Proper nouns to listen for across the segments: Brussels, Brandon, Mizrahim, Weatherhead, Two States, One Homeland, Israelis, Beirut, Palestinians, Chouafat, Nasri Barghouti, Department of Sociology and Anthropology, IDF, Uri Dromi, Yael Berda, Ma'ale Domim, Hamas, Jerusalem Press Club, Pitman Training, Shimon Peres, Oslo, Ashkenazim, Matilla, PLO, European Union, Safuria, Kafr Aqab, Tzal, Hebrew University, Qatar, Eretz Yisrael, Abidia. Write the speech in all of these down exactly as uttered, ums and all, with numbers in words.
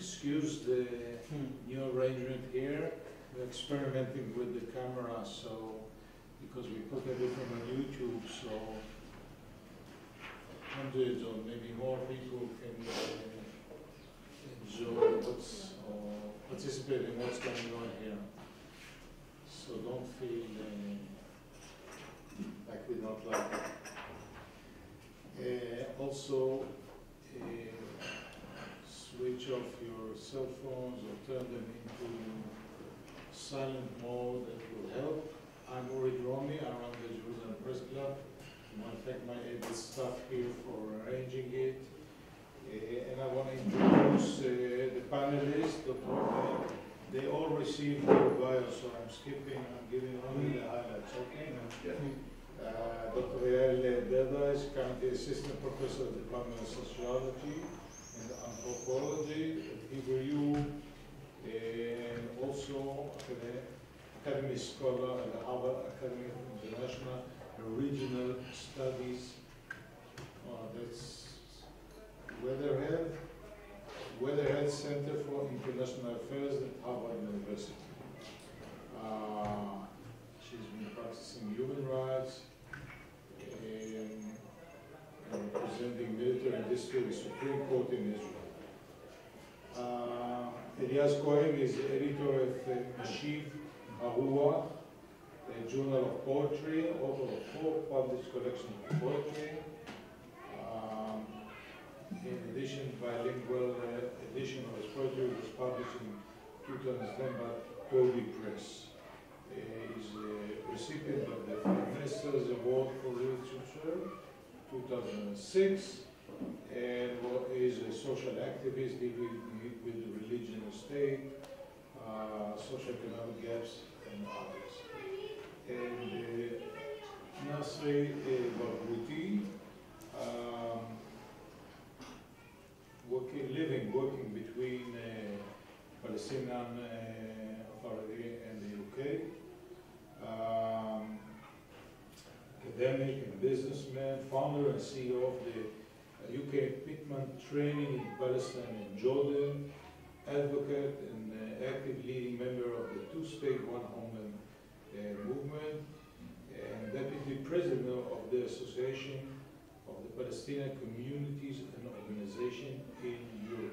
excuse the hmm. new arrangement here. We're experimenting with the camera, so because we put everything on YouTube, so hundreds or maybe more people can uh, enjoy what's or participate in what's going on here. So don't feel uh, like we don't like it. Uh, also, uh, switch off your cell phones or turn them into silent mode. That will help. I'm Uri Dromi. I run the Jerusalem Press Club. I want to thank my able staff here for arranging it. Uh, and I want to introduce uh, the panelists. Doctor They all received their bios, so I'm skipping, I'm giving only the highlights, okay? Yeah. Uh, Doctor Yael Berda is currently Assistant Professor of the Department of Sociology and Anthropology at Hebrew, and also Academy Scholar at the Harvard Academy of International and Regional Studies. Uh, that's Weatherhead. Weatherhead Center for International Affairs at Harvard University. Uh, she's been practicing human rights and, and representing military and district Supreme Court in Israel. Uh, Eliaz Cohen is editor of uh, Mashiv Haruach, a journal of poetry, author of four published collections of poetry. In addition, bilingual uh, edition of his poetry was published in two thousand ten by Kobe Press. Uh, he is a recipient of the Prime Minister's Award for Literature two thousand six, and is a social activist dealing with the religion and state, uh, social economic gaps, and others. And uh, Nasri Barghouti, um, Working, living, working between uh, Palestinian uh, Authority and the U K, um, academic and businessman, founder and C E O of the U K Pitman Training in Palestine and Jordan, advocate and uh, active leading member of the Two States, One Homeland uh, movement, and deputy president of the Association of the Palestinian Communities and Organization in Europe.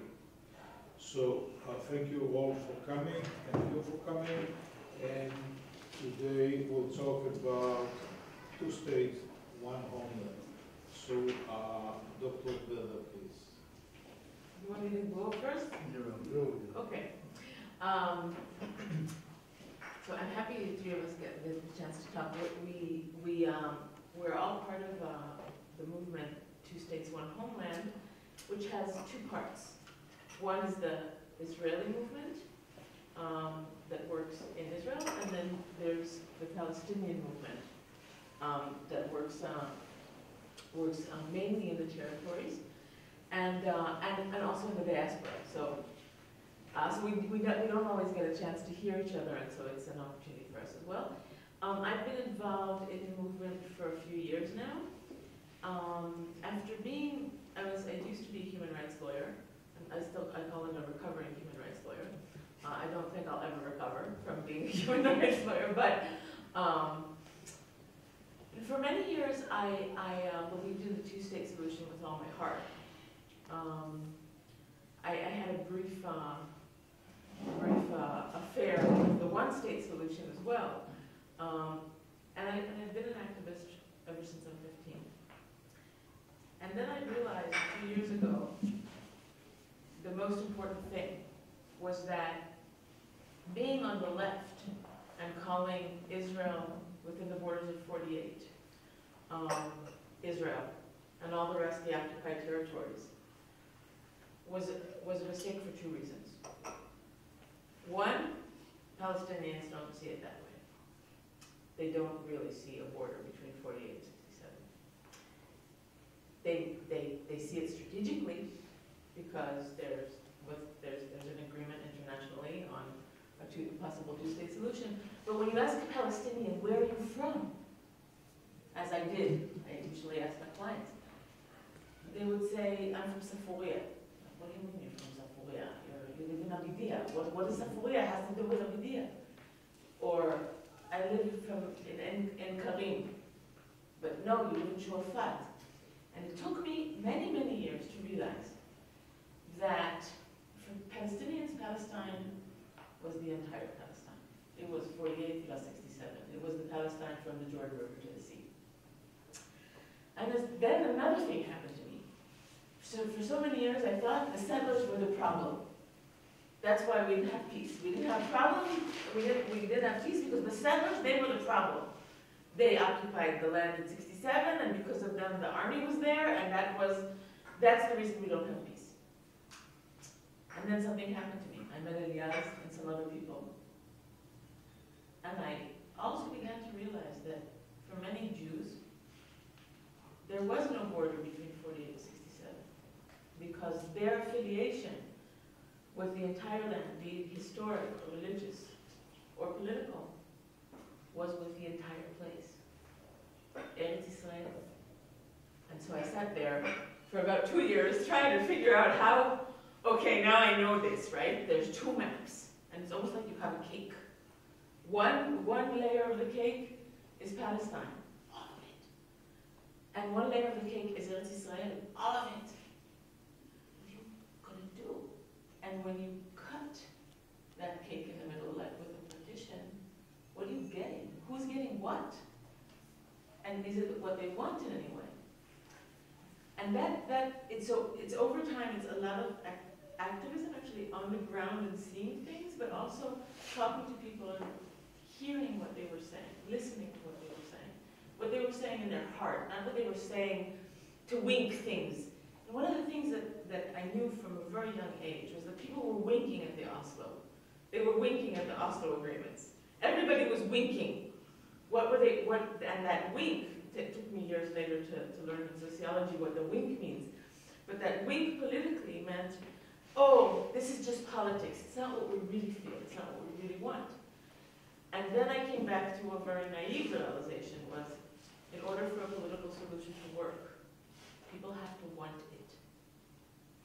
So uh, thank you all for coming. Thank you for coming. And today we'll talk about two states, one homeland. So uh, Doctor Berda, please. You want me to go first? No. Okay. Um, so I'm happy the three of us get the chance to talk. We we um, we're all part of. Uh, the movement, Two States, One Homeland, which has two parts. One is the Israeli movement um, that works in Israel, and then there's the Palestinian movement um, that works uh, works uh, mainly in the territories, and, uh, and and also in the diaspora. So, uh, so we we don't, we don't always get a chance to hear each other, and so it's an opportunity for us as well. Um, I've been involved in the movement for a few years now. Um, after being, I was, I used to be a human rights lawyer, and I still, I call it a recovering human rights lawyer. Uh, I don't think I'll ever recover from being a human rights lawyer, but um, for many years I, I uh, believed in the two-state solution with all my heart. Um, I, I had a brief, uh, brief uh, affair with the one-state solution as well, um, and, I, and I've been an activist ever since I'm fifteen. And then I realized a few years ago, the most important thing was that being on the left and calling Israel within the borders of forty-eight, um, Israel, and all the rest of the occupied territories, was, was a mistake for two reasons. One, Palestinians don't see it that way. They don't really see a border between forty-eight. They, they, they see it strategically because there's, with, there's, there's an agreement internationally on a two, possible two-state solution. But when you ask a Palestinian, where are you from? As I did, I usually ask my clients. They would say, I'm from Safuria. What do you mean you're from Safuria? You're, you live in Abidia. What, what does Safuria have to do with Abidia? Or, I live from, in, in, in Karim, but no, you live in Chouafat. And it took me many, many years to realize that for Palestinians, Palestine was the entire Palestine. It was forty-eight plus sixty-seven. It was the Palestine from the Jordan River to the sea. And then another thing happened to me. So for so many years, I thought the settlers were the problem. That's why we didn't have peace. We didn't have problems. We didn't, we didn't have peace because the settlers, they were the problem. They occupied the land in sixty-seven, and because of them, the army was there, and that was, that's the reason we don't have peace. And then something happened to me. I met Eliaz and some other people. And I also began to realize that for many Jews, there was no border between forty-eight and sixty-seven, because their affiliation with the entire land, be it historic, or religious, or political, was with the entire place, Eretz Yisrael. And so I sat there for about two years trying to figure out how, okay, now I know this, right? There's two maps, and it's almost like you have a cake. One, one layer of the cake is Palestine, all of it. And one layer of the cake is Eretz Yisrael, all of it. You couldn't do. And when you cut that cake in the middle, like with a partition, what are you getting? Who's getting what? And is it what they wanted anyway? And that, that it's, so, it's over time, it's a lot of act activism actually on the ground and seeing things, but also talking to people and hearing what they were saying, listening to what they were saying, what they were saying in their heart, not what they were saying to wink things. And one of the things that, that I knew from a very young age was that people were winking at the Oslo. They were winking at the Oslo agreements. Everybody was winking. What were they, what, and that wink, it took me years later to, to learn in sociology what the wink means, but that wink politically meant, oh, this is just politics. It's not what we really feel. It's not what we really want. And then I came back to a very naive realization was, in order for a political solution to work, people have to want it.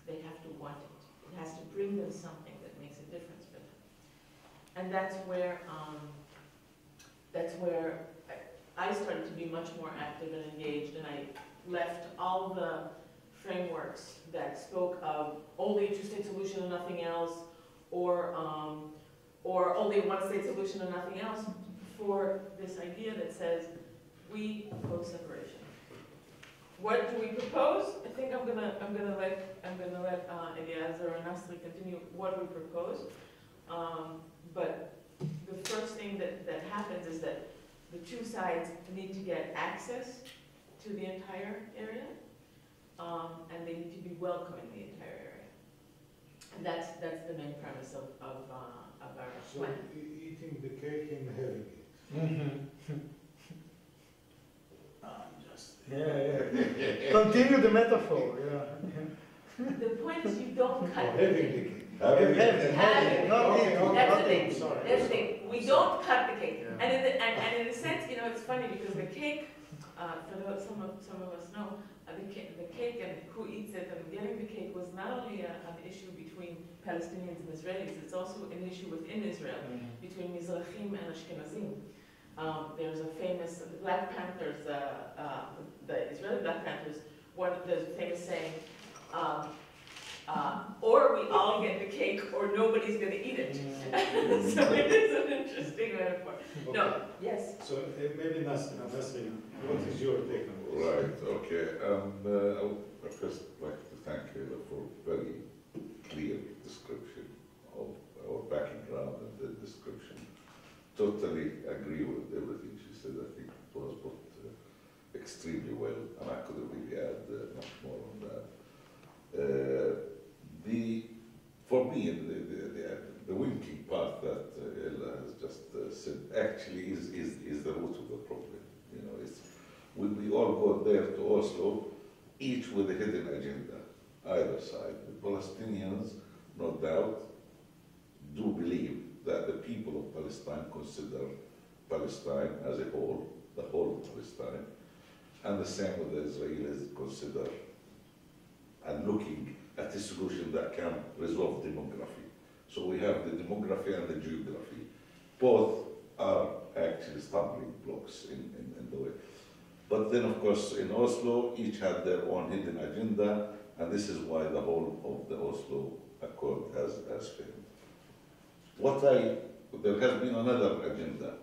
They have to want it. It has to bring them something that makes a difference for them. And that's where, um, that's where I, I started to be much more active and engaged, and I left all the frameworks that spoke of only a two-state solution and nothing else, or, um, or only a one-state solution and nothing else, for this idea that says, we propose separation. What do we propose? I think I'm gonna, I'm gonna let, I'm gonna let uh, Eliaz or Nasri continue what we propose. Um, but the first thing that, that happens is that the two sides need to get access to the entire area. Um, and they need to be welcome in the entire area. And that's, that's the main premise of, of, uh, of our so plan. So eating the cake and having it. Mm-hmm. I'm just... Yeah, yeah. Continue the metaphor. Yeah. The point is you don't cut the cake. Having it. Not eating. That's the thing. That's the thing. We don't cut the cake. Yeah. And, in the, and, and in a sense, you know, it's funny because the cake, uh, for some of, some of us know, The cake, the cake and who eats it and getting the cake was not only a, an issue between Palestinians and Israelis, it's also an issue within Israel, mm-hmm. between Mizrahim and Ashkenazim. Um, there's a famous, the Black Panthers, uh, uh, the Israeli Black Panthers, one of the famous saying, um, uh, or we all get the cake or nobody's going to eat it. Mm-hmm. So it is an interesting metaphor. Okay. No, yes? So uh, maybe Nasri, Nasri, what is your take on this? Right, okay. Um, uh, I would first like to thank you for a very clear description of our background and the description. Totally agree with everything she said. I think it was put uh, extremely well, and I couldn't really add uh, much more on that. Uh, the, for me, the, the, the, the winking part that uh, Ella has just uh, said actually is, is, is the root of the problem. You know, it's when we all go there to Oslo, each with a hidden agenda, either side. The Palestinians, no doubt, do believe that the people of Palestine consider Palestine as a whole, the whole of Palestine, and the same with the Israelis consider and looking at a solution that can resolve demography. So we have the demography and the geography. Both are actually stumbling blocks in, in, in the way. But then, of course, in Oslo, each had their own hidden agenda, and this is why the whole of the Oslo Accord has, has failed. What I, there has been another agenda,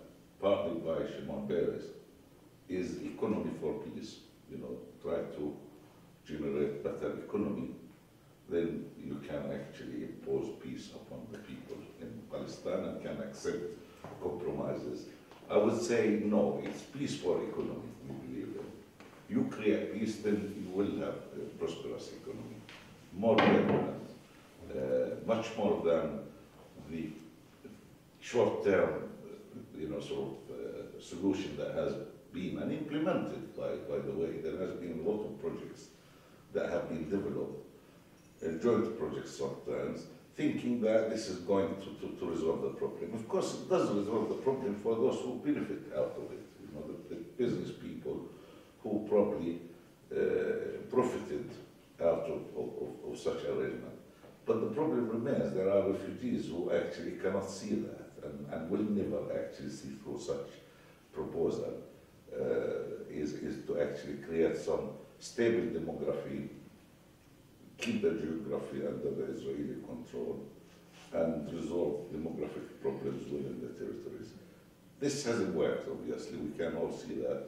partly by Shimon Peres, is economy for peace. You know, try to generate better economy, then you can actually impose peace upon the people in Palestine and can accept compromises. I would say, no, it's peace for economy, we believe in. You create peace, then you will have a prosperous economy. More permanent, uh, much more than the short-term, you know, sort of uh, solution that has been and implemented, by, by the way. There has been a lot of projects that have been developed, uh, joint projects sometimes, thinking that this is going to, to, to resolve the problem. Of course, it doesn't resolve the problem for those who benefit out of it, you know, the, the business people who probably uh, profited out of, of, of, of such arrangement. But the problem remains, there are refugees who actually cannot see that and, and will never actually see through such proposal, uh, is, is to actually create some stable demography, keep the geography under the Israeli control, and resolve demographic problems within the territories. This hasn't worked, obviously, we can all see that.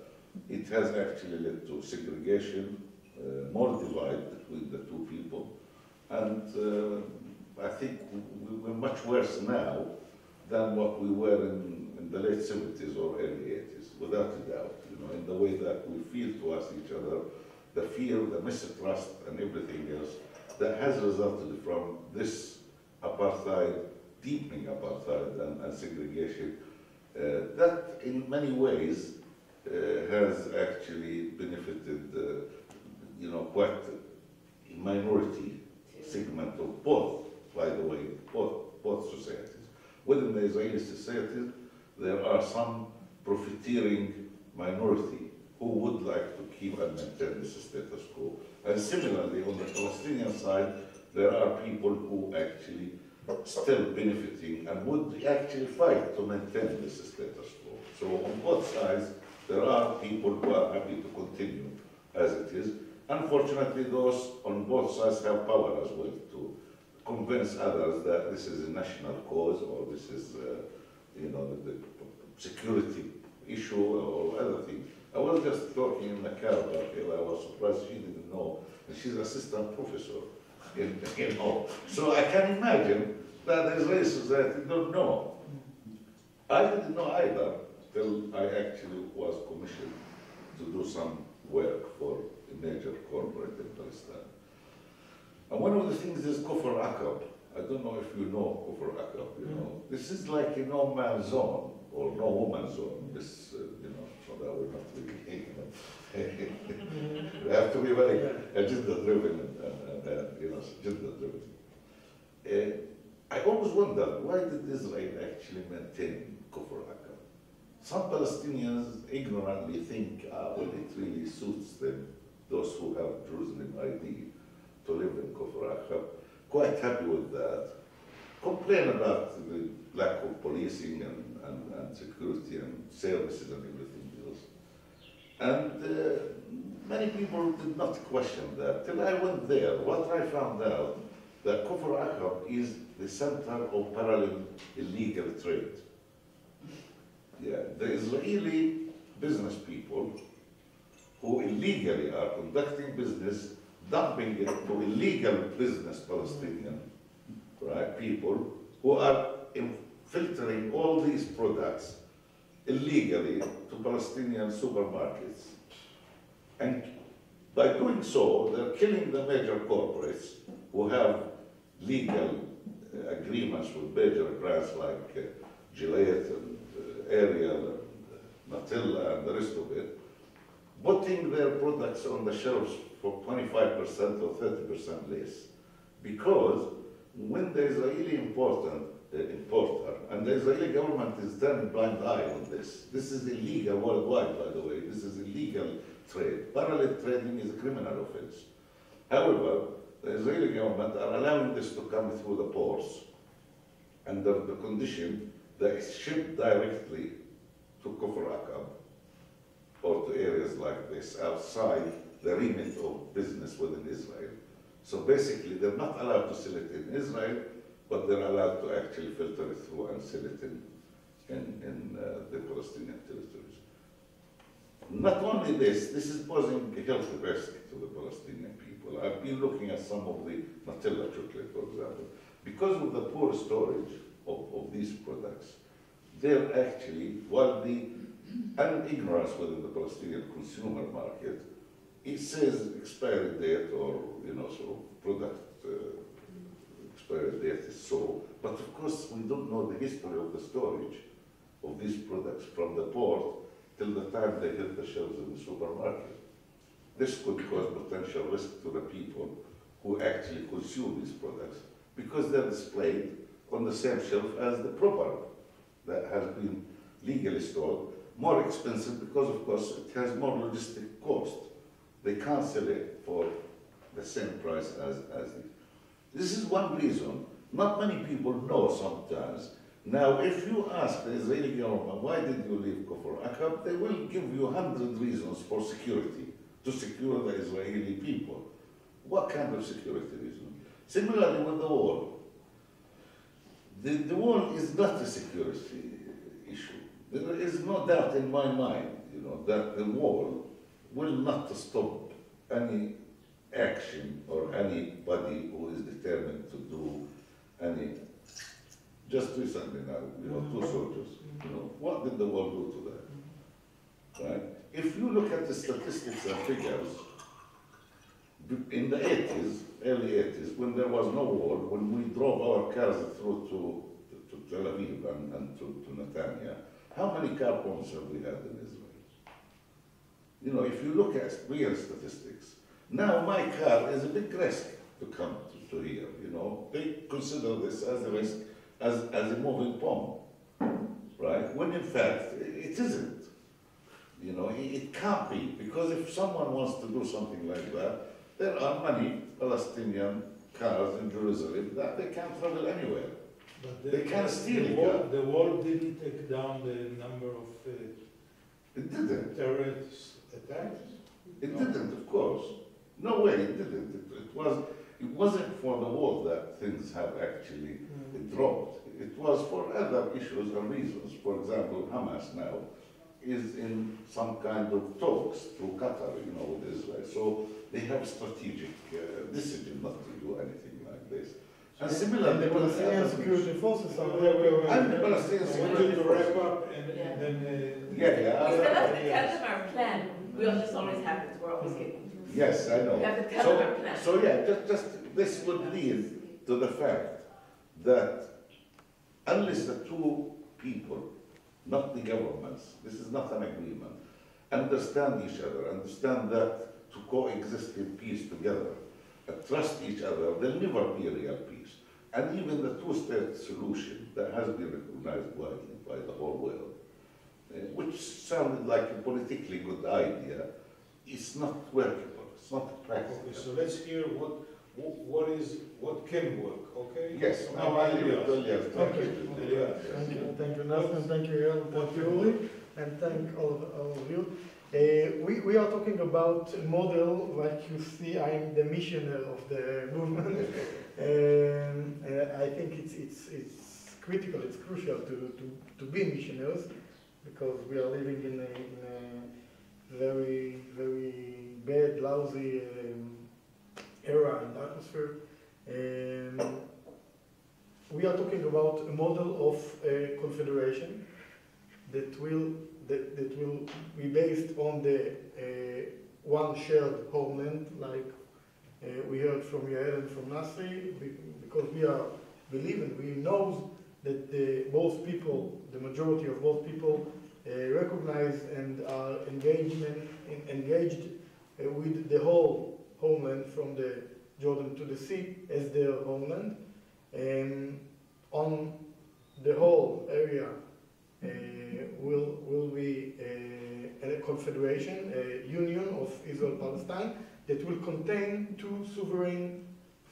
It has actually led to segregation, uh, more divide between the two people, and uh, I think we, we're much worse now than what we were in, in the late seventies or early eighties, without a doubt, you know, in the way that we feel towards each other, the fear, the mistrust, and everything else that has resulted from this apartheid, deepening apartheid and, and segregation, uh, that in many ways uh, has actually benefited, uh, you know, quite a minority segment of both, by the way, both, both societies. Within the Israeli society, there are some profiteering minority who would like to keep and maintain this status quo. And similarly, on the Palestinian side, there are people who actually still benefiting and would actually fight to maintain this status quo. So on both sides, there are people who are happy to continue as it is. Unfortunately, those on both sides have power as well to convince others that this is a national cause or this is, uh, you know, the, the security issue or other things. I was just talking in the car about Ariel. I was surprised she didn't know. And she's assistant professor in, you know. So I can imagine that the Israeli society don't know. I didn't know either till I actually was commissioned to do some work for a major corporate in Palestine. And one of the things is Kafr Aqab. I don't know if you know Kafr Aqab, you know. This is like a no man's zone or no woman's zone. This, uh, you know. That would have to be, you know, we have to be very agenda-driven and, and, and, you know, agenda-driven. Uh, I always wonder, why did Israel actually maintain Kafr Aqab? Some Palestinians ignorantly think, ah, well, it really suits them, those who have Jerusalem I D, to live in Kafr Aqab, quite happy with that, complain about the lack of policing and, and, and security and services and everything. And uh, many people did not question that. Till I went there, what I found out, that Kafr Aqab is the center of parallel illegal trade. Yeah, the Israeli business people who illegally are conducting business, dumping it to illegal business Palestinian right, people who are filtering all these products illegally to Palestinian supermarkets. And by doing so, they're killing the major corporates who have legal uh, agreements with major brands like uh, Gillette and uh, Ariel and uh, Matilla and the rest of it, putting their products on the shelves for twenty-five percent or thirty percent less. Because when the Israeli important The importer, and the Israeli government is turning blind eye on this. This is illegal worldwide, by the way. This is illegal trade. Parallel trading is a criminal offense. However, the Israeli government are allowing this to come through the ports under the condition that it's shipped directly to Kafr Aqab or to areas like this outside the remit of business within Israel. So basically, they're not allowed to sell it in Israel, but they're allowed to actually filter it through and sell it in, in, in uh, the Palestinian territories. Not only this, this is posing a health risk to the Palestinian people. I've been looking at some of the Matilla chocolate, for example. Because of the poor storage of, of these products, they're actually, while the ignorance within the Palestinian consumer market, it says expiry date or, you know, sort of product uh, expiry date is so. But of course, we don't know the history of the storage of these products from the port till the time they hit the shelves in the supermarket. This could cause potential risk to the people who actually consume these products because they're displayed on the same shelf as the proper that has been legally stored. More expensive because, of course, it has more logistic cost. They can't sell it for the same price as, as it. This is one reason. Not many people know sometimes. Now, if you ask the Israeli government, why did you leave Kafr Aqab? They will give you a hundred reasons for security, to secure the Israeli people. What kind of security reason? Similarly with the wall. The, the wall is not a security issue. There is no doubt in my mind, you know, that the wall will not stop any action or anybody who is determined to do any. Just recently now, you know, two soldiers, you know, what did the wall do to that? Right? If you look at the statistics and figures, in the eighties, early eighties, when there was no wall, when we drove our cars through to, to, to Tel Aviv and, and to, to Netanya, how many car bombs have we had in Israel? You know, if you look at real statistics, now my car is a big risk to come to, to here, you know. They consider this as a risk, as, as a moving bomb, right? When in fact, it isn't. You know, it, it can't be, because if someone wants to do something like that, there are many Palestinian cars in Jerusalem that they can't travel anywhere. But the, they can't steal the wall, the wall didn't take down the number of uh, it didn't. terrorist attacks? It no. didn't, of course. No way, it didn't. It, it, was, it wasn't for the war that things have actually mm. dropped. It was for other issues and reasons. For example, Hamas now is in some kind of talks through Qatar, you know, with Israel. So they have strategic uh, decision not to do anything like this. And similarly, the Palestinian security forces are there. And the Palestinian security forces. I wanted to wrap up and, yeah. and then. Uh, yeah, yeah. We still have to tell them our plan. We just always happens. We're always getting. Yes, I know. We have to tell so, them our plan. So, yeah, just, just this would lead to the fact that unless the two people, not the governments, this is not an agreement, understand each other, understand that to coexist in peace together, trust each other, there'll never be a real peace. And even the two-state solution that has been recognized widely by the whole world, which sounded like a politically good idea, is not workable, it's not practical. Okay, so let's hear what what is, what can work, okay? Yes, so now I leave it to Eliaz. Thank you. Eliaz. Thank you, thank you, Nasri, thank you, Yael, thank you, Uri, and thank all, all of you. Uh, we, we are talking about a model, like you see, I am the missionary of the movement. um, uh, I think it's, it's, it's critical, it's crucial to, to, to be missionaries, because we are living in a, in a very, very bad, lousy um, era and atmosphere. Um, we are talking about a model of a confederation that will That, that will be based on the uh, one shared homeland, like uh, we heard from Yael and from Nasri, we, because we are believing, we know that the, both people, the majority of both people, uh, recognize and are engaged, in, in, engaged uh, with the whole homeland from the Jordan to the sea as their homeland, and on the whole area. Uh, will will be uh, a confederation, a union of Israel-Palestine that will contain two sovereign,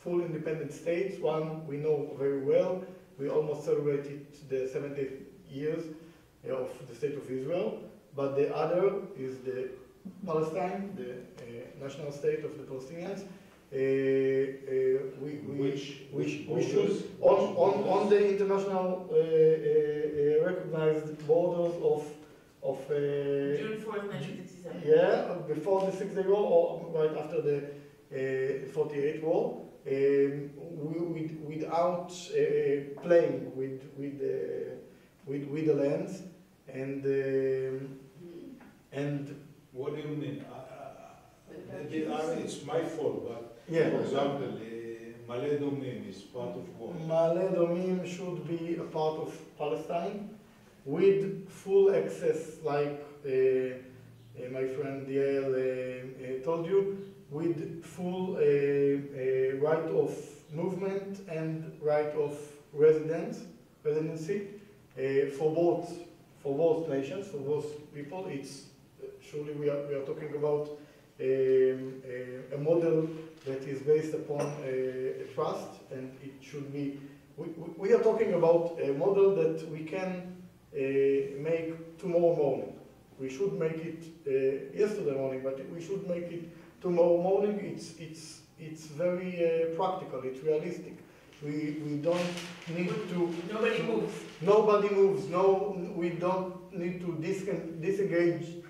full independent states. One we know very well, We almost celebrated the seventy years of the State of Israel, but the other is the Palestine, the uh, national state of the Palestinians. Uh, uh, we, we, which which, we should, on, on, on the international uh, uh, recognized borders of of uh, June fourth, nineteen sixty-seven. Yeah, before the Six Day War or right after the uh, forty-eight War, um, we, we, without uh, playing with with uh, with with the lands and uh, and. What do you mean? Uh, uh, I mean, it's my fault, but yeah. For example, uh, Ma'ale Domim is part of what? Ma'ale Domim should be a part of Palestine with full access, like uh, uh, my friend Yael uh, uh, told you, with full uh, uh, right of movement and right of residence, residency uh, for both for both nations, for both people. It's surely we are, we are talking about um, a, a model that is based upon uh, trust, and it should be, we, we are talking about a model that we can uh, make tomorrow morning. We should make it uh, yesterday morning, but we should make it tomorrow morning. It's, it's, it's very uh, practical, it's realistic. We, we don't need to... Nobody moves. Nobody moves. No, we don't need to dis disengage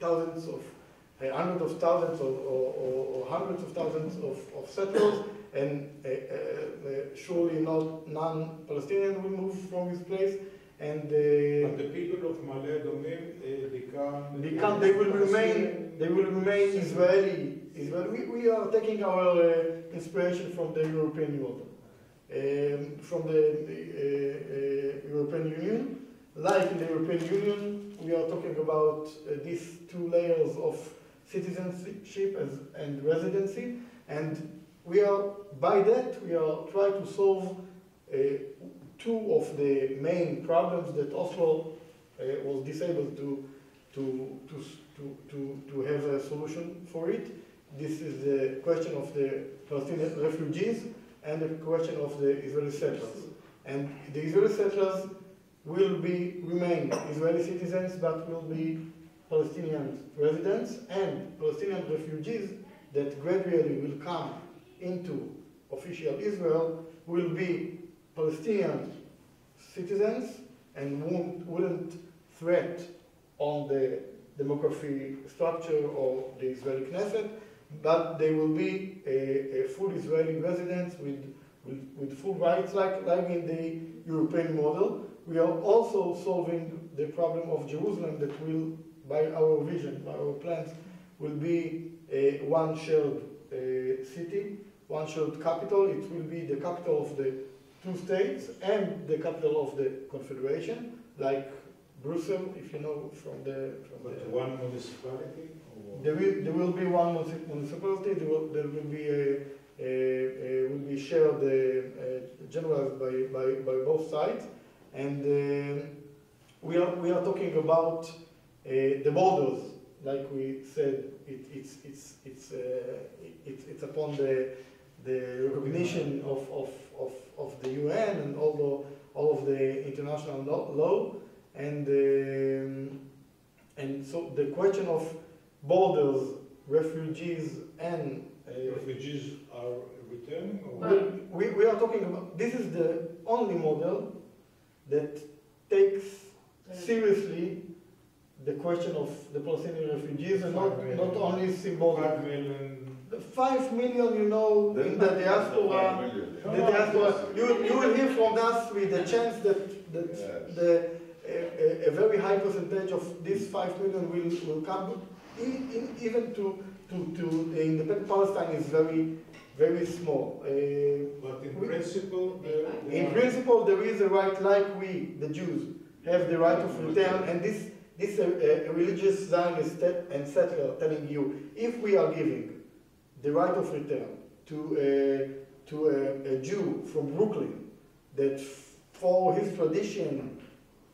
thousands of, uh, hundreds of thousands of, or, or, or hundreds of thousands of, of settlers, and uh, uh, surely not non-Palestinian will move from his place. And uh, but the people of Ma'ale Domim uh, become, become they will remain they will remain Israeli. Israeli. We, we are taking our uh, inspiration from the European Union, um, from the uh, uh, European Union. Like in the European Union, we are talking about uh, these two layers of citizenship as, and residency, and we are, by that, we are trying to solve uh, two of the main problems that Oslo uh, was disabled to, to, to, to, to, to have a solution for it. This is the question of the Palestinian refugees and the question of the Israeli settlers. And the Israeli settlers will be remain Israeli citizens, but will be Palestinian residents and Palestinian refugees that gradually will come into official Israel will be Palestinian citizens and won't, wouldn't threat on the demography structure of the Israeli Knesset, but they will be a, a full Israeli residents with, with, with full rights, like, like in the European model. We are also solving the problem of Jerusalem that will, by our vision, by our plans, will be a one shared uh, city, one shared capital. It will be the capital of the two states and the capital of the confederation, like Brussels, if you know from the... From but the, one municipality? Or there, will, there will be one municipality, there will, there will be a, a, a will be shared, uh, uh, generalized by, by, by both sides. And uh, we are we are talking about uh, the borders, like we said. It, it's it's it's uh, it, it's upon the the recognition of, of of of the U N and all the all of the international law. And um, and so the question of borders, refugees, and uh, refugees are returning. Or? We we are talking about this is the only model that takes seriously the question of the Palestinian refugees and not, not only symbolic. Five million. Five million, you know, in the diaspora. The diaspora. You, you will hear from us with the chance that, that yes. the, a, a very high percentage of these five million will, will come. In, in, even to, to, to the independent Palestine is very very small. Uh, but in we, principle... Uh, in principle, there is a right, like we, the Jews, have the right of return, and this this uh, uh, religious Zionist and settler telling you, if we are giving the right of return to, uh, to a, a Jew from Brooklyn, that for his tradition,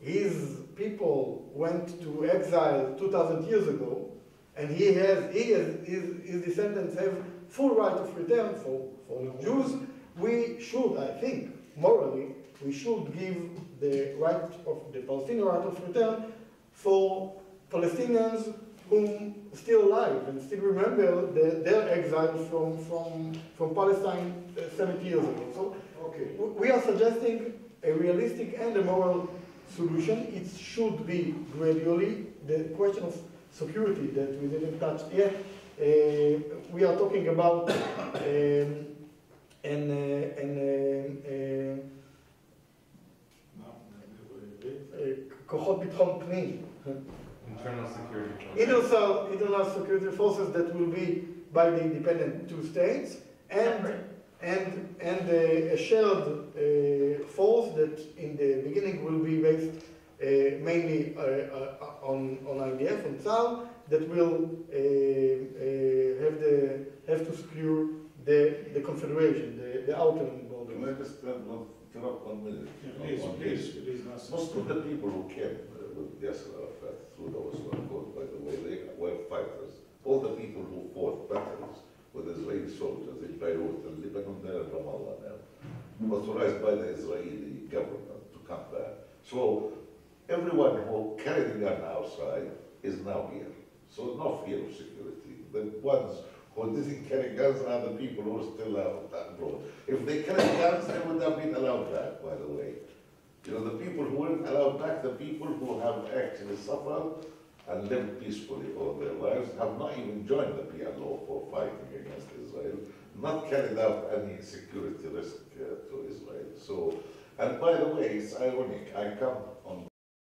his people went to exile two thousand years ago, and he has, he has his, his descendants have full right of return for, for Jews, we should, I think, morally, we should give the right of the Palestinian right of return for Palestinians who are still alive and still remember the, their exile from, from, from Palestine seventy years ago. So okay. we are suggesting a realistic and a moral solution. It should be gradually. The question of security that we didn't touch yet, uh, we are talking about um, and, uh, and uh, uh, internal security forces. Internal, internal security forces that will be by the independent two states and right. and and uh, a shared uh, force that in the beginning will be based uh, mainly uh, uh, on on I D F and Tzal that will uh, uh, have the have to secure the the confederation, the the outer border. Can I just spend one, one minute? Yeah, please, one please, please, please, please. Most of the people who came with yes, uh, through those were called, by the way, they were fighters. All the people who fought battles with Israeli soldiers in Beirut and Lebanon there and Ramallah now, authorized by the Israeli government to come back. So everyone who carried a gun outside is now here. So no fear of security. The ones who didn't carry guns are the people who are still out abroad. If they carried guns, they would have been allowed back, by the way. You know, the people who weren't allowed back, the people who have actually suffered and lived peacefully all their lives, have not even joined the P L O for fighting against Israel, not carried out any security risk uh, to Israel. So, and by the way, it's ironic. I come on